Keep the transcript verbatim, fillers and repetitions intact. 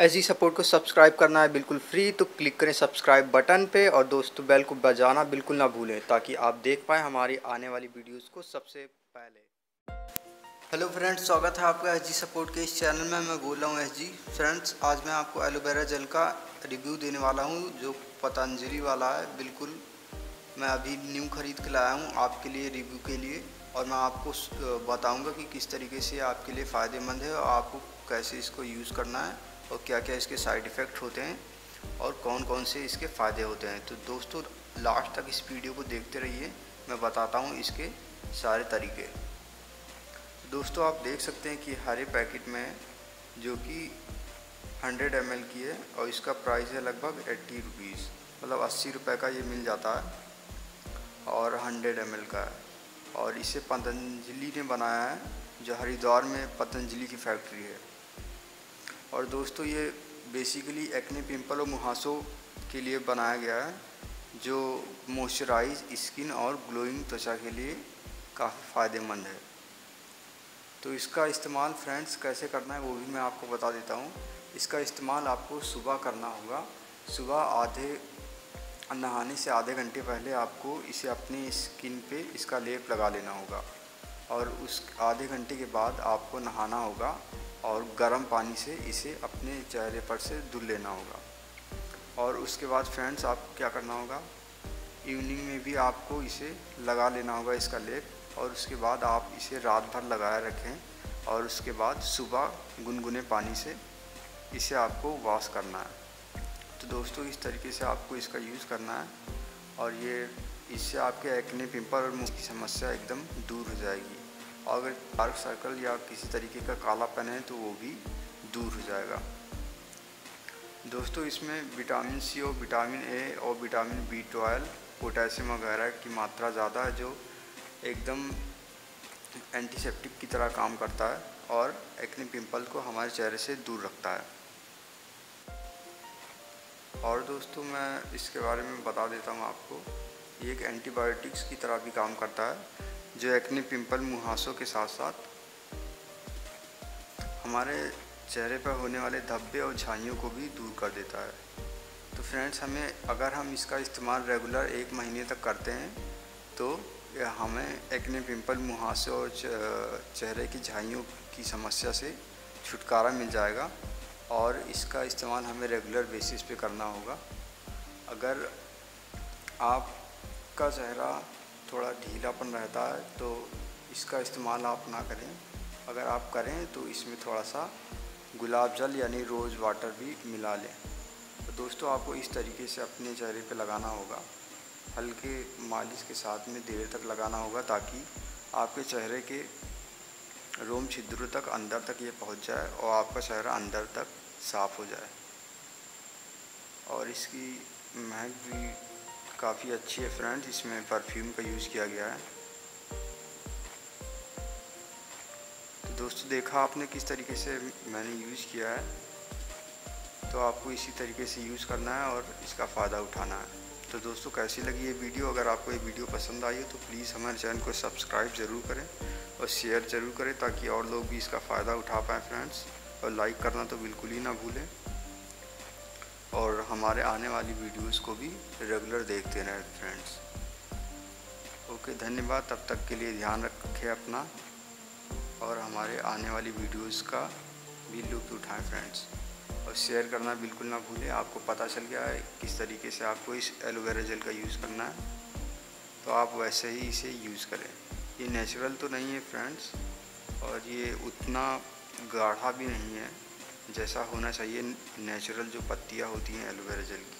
SG support को subscribe करना है बिल्कुल फ्री, तो क्लिक करें सब्सक्राइब बटन पे और दोस्तों बेल को बजाना बिल्कुल ना भूलें ताकि आप देख पाएँ हमारी आने वाली वीडियोस को सबसे पहले। हेलो फ्रेंड्स, स्वागत है आपका एसजी सपोर्ट के इस चैनल में। मैं बोल रहा हूँ एसजी। फ्रेंड्स, आज मैं आपको एलोवेरा जेल का रिव्यू देने वाला हूँ जो पतंजलि वाला है। बिल्कुल मैं अभी न्यू खरीद के लाया हूँ आपके लिए रिव्यू के लिए, और मैं आपको बताऊँगा कि किस तरीके से आपके लिए फ़ायदेमंद है और आपको कैसे इसको यूज़ करना है और क्या क्या इसके साइड इफ़ेक्ट होते हैं और कौन कौन से इसके फ़ायदे होते हैं। तो दोस्तों लास्ट तक इस वीडियो को देखते रहिए, मैं बताता हूँ इसके सारे तरीके। दोस्तों आप देख सकते हैं कि हरे पैकेट में जो कि सौ एम एल की है और इसका प्राइस है लगभग अस्सी रुपीज़, मतलब अस्सी रुपये का ये मिल जाता है और सौ एम एल का है। और इसे पतंजलि ने बनाया है जो हरिद्वार में पतंजलि की फैक्ट्री है। और दोस्तों ये बेसिकली एक्ने, पिंपल और मुहासों के लिए बनाया गया है जो मॉइस्चराइज स्किन और ग्लोइंग त्वचा के लिए काफ़ी फ़ायदेमंद है। तो इसका इस्तेमाल फ्रेंड्स कैसे करना है वो भी मैं आपको बता देता हूँ। इसका इस्तेमाल आपको सुबह करना होगा। सुबह आधे नहाने से आधे घंटे पहले आपको इसे अपनी स्किन पे इसका लेप लगा लेना होगा और उस आधे घंटे के बाद आपको नहाना होगा और गर्म पानी से इसे अपने चेहरे पर से धुल लेना होगा। और उसके बाद फ्रेंड्स आपको क्या करना होगा, इवनिंग में भी आपको इसे लगा लेना होगा इसका लेप। और उसके बाद आप इसे रात भर लगाए रखें और उसके बाद सुबह गुनगुने पानी से इसे आपको वॉश करना है। तो दोस्तों इस तरीके से आपको इसका यूज़ करना है और ये इससे आपके एक्ने, पिंपल और मुंह की समस्या एकदम दूर हो जाएगी। अगर डार्क सर्कल या किसी तरीके का कालापन है तो वो भी दूर हो जाएगा। दोस्तों इसमें विटामिन सी और विटामिन ए और विटामिन बी ट्वेल्व, पोटेशियम वगैरह की मात्रा ज़्यादा है जो एकदम एंटीसेप्टिक की तरह काम करता है और एक्ने, पिंपल को हमारे चेहरे से दूर रखता है। और दोस्तों मैं इसके बारे में बता देता हूँ आपको, ये एक एंटीबायोटिक्स की तरह भी काम करता है जो एक्ने, पिंपल, मुहासों के साथ साथ हमारे चेहरे पर होने वाले धब्बे और झाइयों को भी दूर कर देता है। तो फ्रेंड्स हमें अगर हम इसका इस्तेमाल रेगुलर एक महीने तक करते हैं तो हमें एक्ने, पिंपल, मुहासे और चेहरे की झाइयों की समस्या से छुटकारा मिल जाएगा। और इसका इस्तेमाल हमें रेगुलर बेसिस पे करना होगा। अगर आपका चेहरा थोड़ा ढीलापन रहता है तो इसका इस्तेमाल आप ना करें। अगर आप करें तो इसमें थोड़ा सा गुलाब जल यानी रोज़ वाटर भी मिला लें। तो दोस्तों आपको इस तरीके से अपने चेहरे पे लगाना होगा, हल्के मालिश के साथ में देर तक लगाना होगा ताकि आपके चेहरे के रोम छिद्रों तक अंदर तक ये पहुंच जाए और आपका चेहरा अंदर तक साफ़ हो जाए। और इसकी महक भी काफ़ी अच्छी है फ्रेंड्स, इसमें परफ्यूम का यूज़ किया गया है। तो दोस्तों देखा आपने किस तरीके से मैंने यूज़ किया है, तो आपको इसी तरीके से यूज़ करना है और इसका फ़ायदा उठाना है। तो दोस्तों कैसी लगी ये वीडियो? अगर आपको ये वीडियो पसंद आई हो तो प्लीज़ हमारे चैनल को सब्सक्राइब ज़रूर करें और शेयर ज़रूर करें ताकि और लोग भी इसका फ़ायदा उठा पाएँ फ्रेंड्स। और लाइक करना तो बिल्कुल ही ना भूलें और हमारे आने वाली वीडियोस को भी रेगुलर देखते रहें फ्रेंड्स। ओके, धन्यवाद। तब तक के लिए ध्यान रखें अपना और हमारे आने वाली वीडियोस का भी लुत्फ़ उठाएं फ्रेंड्स। और शेयर करना बिल्कुल ना भूलें। आपको पता चल गया है किस तरीके से आपको इस एलोवेरा जेल का यूज़ करना है, तो आप वैसे ही इसे यूज़ करें। ये नेचुरल तो नहीं है फ्रेंड्स और ये उतना गाढ़ा भी नहीं है जैसा होना चाहिए। नेचुरल जो पत्तियाँ होती हैं एलोवेरा जेल की।